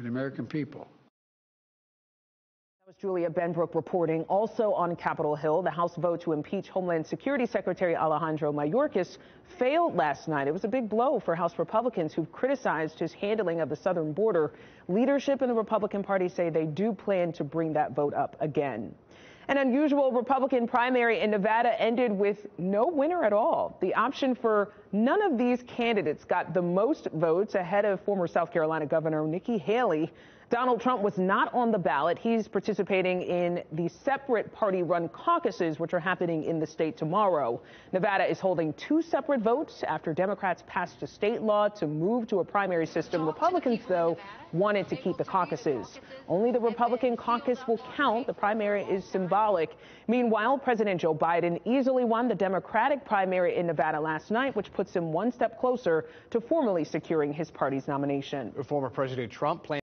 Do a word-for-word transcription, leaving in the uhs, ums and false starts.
for the American people. Julia Benbrook reporting. Also on Capitol Hill, the House vote to impeach Homeland Security Secretary Alejandro Mayorkas failed last night. It was a big blow for House Republicans who've criticized his handling of the southern border. Leadership in the Republican Party say they do plan to bring that vote up again. An unusual Republican primary in Nevada ended with no winner at all. The option for none of these candidates got the most votes ahead of former South Carolina Governor Nikki Haley. Donald Trump was not on the ballot. He's participating in the separate party-run caucuses, which are happening in the state tomorrow. Nevada is holding two separate votes after Democrats passed a state law to move to a primary system. Republicans, though, wanted to keep the caucuses. Only the Republican caucus will count. The primary is symbolic. Meanwhile, President Joe Biden easily won the Democratic primary in Nevada last night, which puts him one step closer to formally securing his party's nomination. Former President Trump plans